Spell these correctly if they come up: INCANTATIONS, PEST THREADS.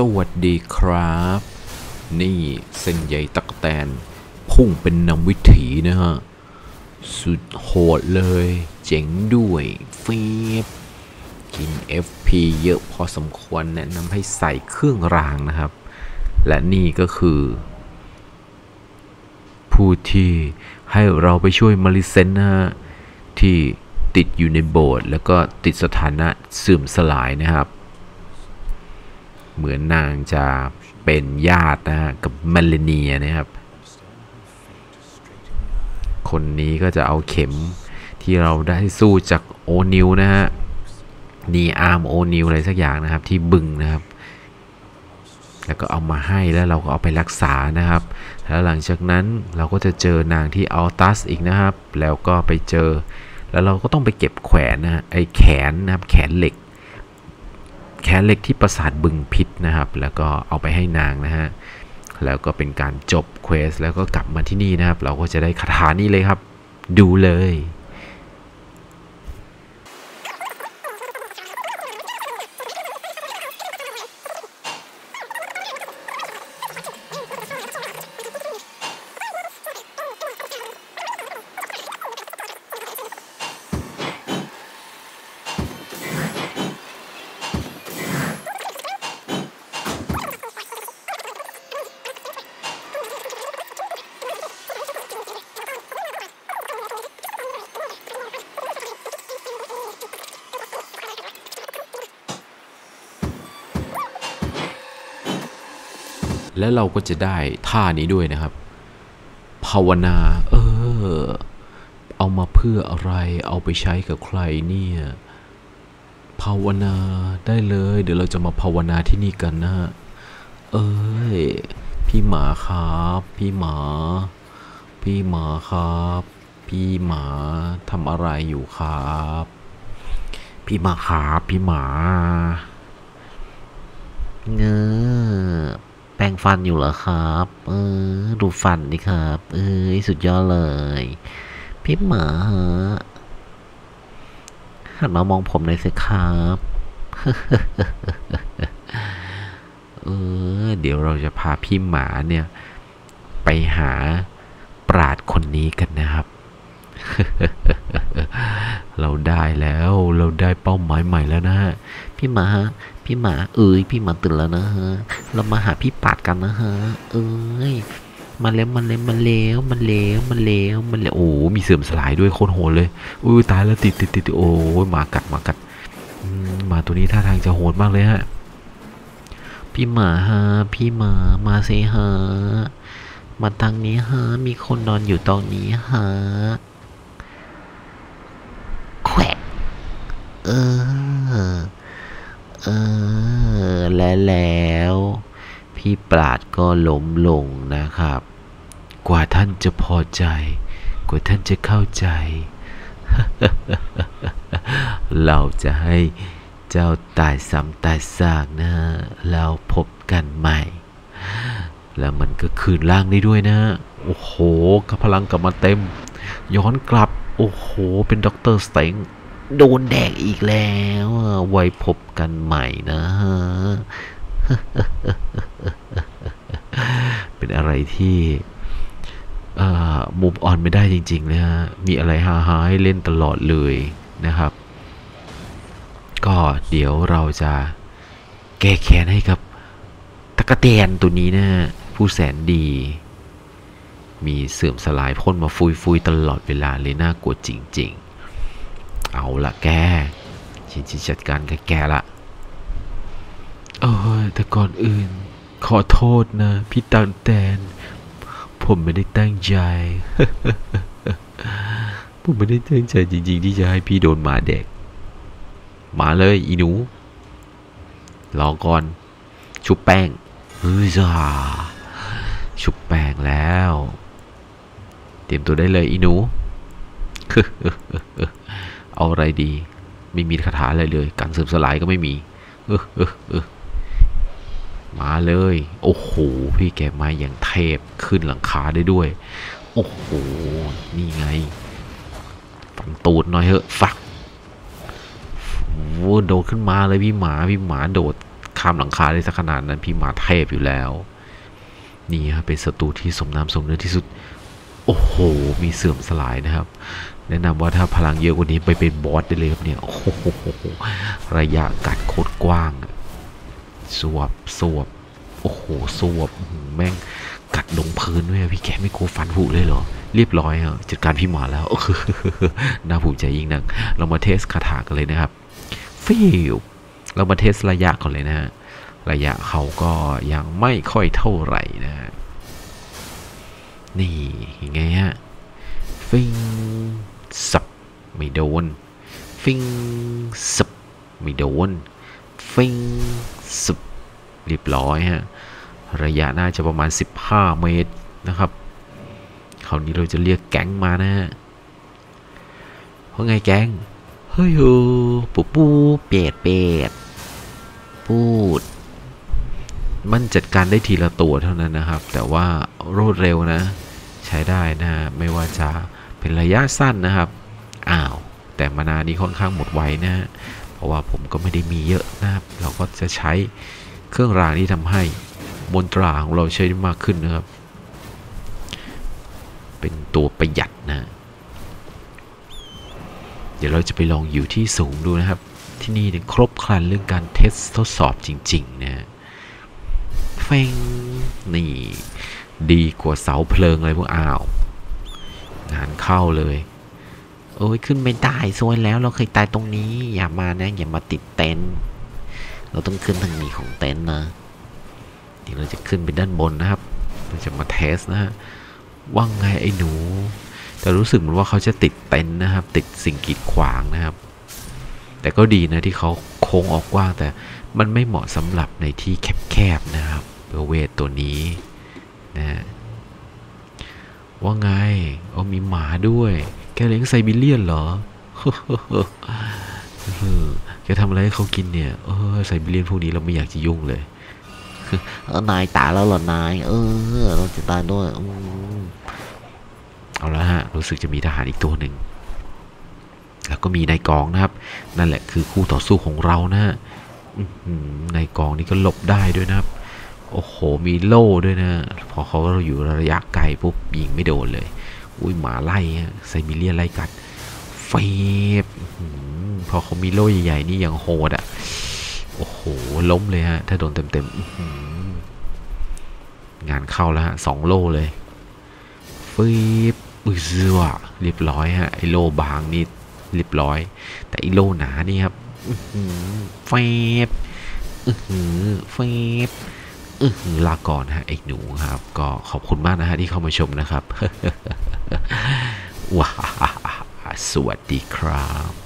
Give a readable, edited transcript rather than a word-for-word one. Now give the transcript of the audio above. สวัสดีครับนี่เส้นใยตั๊กแตนพุ่งเป็นนำวิถีนะฮะสุดโหดเลยเจ๋งด้วยเฟียบกิน FP เยอะพอสมควรแนะนำให้ใส่เครื่องรางนะครับและนี่ก็คือผู้ที่ให้เราไปช่วยมาริเซนนะฮะที่ติดอยู่ในโบสถ์แล้วก็ติดสถานะเสื่อมสลายนะครับเหมือนนางจะเป็นญาตินะกับเมลเนียนะครับคนนี้ก็จะเอาเข็มที่เราได้สู้จากโอนิวนะฮะนี่อาร์มโอนิวอะไรสักอย่างนะครับที่บึงนะครับแล้วก็เอามาให้แล้วเราก็เอาไปรักษานะครับแล้วหลังจากนั้นเราก็จะเจอนางที่อัลตัสอีกนะครับแล้วก็ไปเจอแล้วเราก็ต้องไปเก็บแขวนนะไอ้แขนนะครับแขนเหล็กที่ปราสาทบึงพิษนะครับแล้วก็เอาไปให้นางนะฮะแล้วก็เป็นการจบเควสแล้วก็กลับมาที่นี่นะครับเราก็จะได้คาถานี้เลยครับดูเลยและเราก็จะได้ท่านี้ด้วยนะครับภาวนาเอามาเพื่ออะไรเอาไปใช้กับใครเนี่ยภาวนาได้เลยเดี๋ยวเราจะมาภาวนาที่นี่กันนะพี่หมาครับพี่หมาครับพี่หมาทำอะไรอยู่ครับพี่หมาครับพี่หมาเงอะแปรงฟันอยู่เหรอครับดูฟันดิครับสุดยอดเลยพี่หมาฮะหันมามองผมเลยสิครับ เดี๋ยวเราจะพาพี่หมาเนี่ยไปหาปราดคนนี้กันนะครับ เราได้เป้าหมายใหม่แล้วนะฮะพี่หมาฮะพี่หมาพี่หมาตื่นแล้วนะฮะเรามาหาพี่ปาดกันนะฮะมาแล้วโอ้มีเสื่อมสลายด้วยโคตรโหดเลยตายแล้วติดโอ้ยมากัดมาตัวนี้ท่าทางจะโหดมากเลยฮะพี่หมาฮะพี่หมามาเซฮะมาทางนี้ฮะมีคนนอนอยู่ตรงนี้ฮะแขวะแล้วพี่ปราดก็ล้มลงนะครับกว่าท่านจะพอใจกว่าท่านจะเข้าใจ เราจะให้เจ้าตายซ้ำตายซากนะเราพบกันใหม่แล้วมันก็คืนร่างได้ด้วยนะโอ้โหกับพลังกลับมาเต็มย้อนกลับโอ้โหเป็นด็อกเตอร์สเต็งโดนแดกอีกแล้วไว้พบกันใหม่นะฮะ เป็นอะไรที่มูฟออนไม่ได้จริงๆนะฮะมีอะไรฮาๆให้เล่นตลอดเลยนะครับก็เดี๋ยวเราจะแก้แค้นให้กับตั๊กแตนตัวนี้นะผู้แสนดีมีเสื่อมสลายพ่นมาฟุยๆตลอดเวลาเลยน่ากลัวจริงๆเอาละแกฉันจะจัดการกับแกละแต่ก่อนอื่นขอโทษนะพี่ตั๊กแตนผมไม่ได้ตั้งใจ ผมไม่ได้ตั้งใจจริงๆที่จะให้พี่โดนหมาแดกมาเลยอีหนูรอก่อนชุบแป้งจ้าชุบแป้งแล้วเตรียมตัวได้เลยอีหนู เอาอะไรดีไม่มีคาถาอะไรเลยการเสื่อมสลายก็ไม่มีมาเลยโอ้โหพี่แกมาอย่างเทพขึ้นหลังคาได้ด้วยโอ้โหนี่ไงฝังตูดหน่อยเหอะฝักโดดขึ้นมาเลยพี่หมาโดดค ข้ามหลังคาได้สักขนาดนั้นพี่มาเทพอยู่แล้วนี่ครับเป็นศัตรูที่สมน้ำสมเนื้อที่สุดโอ้โหมีเสื่อมสลายนะครับแนะนำว่าถ้าพลังเยอะกว่านี้ไปเป็นบอสได้เลยครับเนี่ยโอ้โหระยะกัดโคตรกว้างสวบโอ้โหสวบแม่งกัดลงพื้นด้วยพี่แกไม่กลัวฟันผุเลยเหรอเรียบร้อยฮะจัดการพี่หมาแล้ว น่าภูมิใจยิ่งนักเรามาเทสคาถากันเลยนะครับฟิวเรามาเทสระยะก่อนเลยนะฮะระยะเขาก็ยังไม่ค่อยเท่าไหร่นะฮะนี่ยังไงฮะฟิงสับไม่โดนฟิงสับไม่โดนฟิงสับเรียบร้อยฮะระยะน่าจะประมาณ15เมตรนะครับคราวนี้เราจะเรียกแก๊งมานะฮะว่าไงแก๊งเฮ้ยโหปูปูเป็ดพูดมันจัดการได้ทีละตัวเท่านั้นนะครับแต่ว่ารวดเร็วนะใช้ได้นะไม่ว่าจะเป็นระยะสั้นนะครับอ้าวแต่มานานี้ค่อนข้างหมดไวนะเพราะว่าผมก็ไม่ได้มีเยอะนะครับเราก็จะใช้เครื่องรางที่ทำให้มนตราของเราใช้ได้มากขึ้นนะครับเป็นตัวประหยัดนะเดี๋ยวเราจะไปลองอยู่ที่สูงดูนะครับที่นี่เนี่ยครบครันเรื่องการเทสทดสอบจริงๆนะเฟงนี่ดีกว่าเสาเพลิงเลยพวกอ้าวงานเข้าเลยโอ้ยขึ้นไม่ได้ซวยแล้วเราเคยตายตรงนี้อย่ามานะอย่ามาติดเต็นท์เราต้องขึ้นทางนี้ของเต็นท์นะเดี๋ยวเราจะขึ้นไปด้านบนนะครับเราจะมาเทสนะฮะว่างไงไอ้หนูแต่รู้สึกเหมือนว่าเขาจะติดเต็นท์นะครับติดสิ่งกีดขวางนะครับแต่ก็ดีนะที่เขาโค้งออกกว้างแต่มันไม่เหมาะสำหรับในที่แคบๆนะครับเบลเวตตัวนี้นะว่าไงเอามีหมาด้วยแกเลี้ยงไซบีเรียนเหรอ แกทำอะไรให้เขากินเนี่ยไซบีเรียนพวกนี้เราไม่อยากจะยุ่งเลยนายตาแล้วเหรอนายเราจะตายด้วยเอาละฮะรู้สึกจะมีทหารอีกตัวหนึ่งแล้วก็มีนายกองนะครับนั่นแหละคือคู่ต่อสู้ของเรานะฮะนายกองนี่ก็หลบได้ด้วยนะครับโอ้โหมีโล่ด้วยนะพอเขาอยู่ระยะไกลปุ๊บยิงไม่โดนเลยอุ้ยหมาไล่ฮะไซบีเรียนไล่กัดเฟบพอเขามีโล่ใหญ่ๆนี่ยังโหดอ่ะโอ้โหล้มเลยฮะถ้าโดนเต็มๆงานเข้าแล้วฮะสองโล่เลยเฟบอุ้ยเสือเรียบร้อยฮะไอโล่บางนี่เรียบร้อยแต่อีโลหนานี่ครับเฟบลาก่อนฮะไอ้หนูครับก็ขอบคุณมากนะฮะที่เข้ามาชมนะครับว้าสวัสดีครับ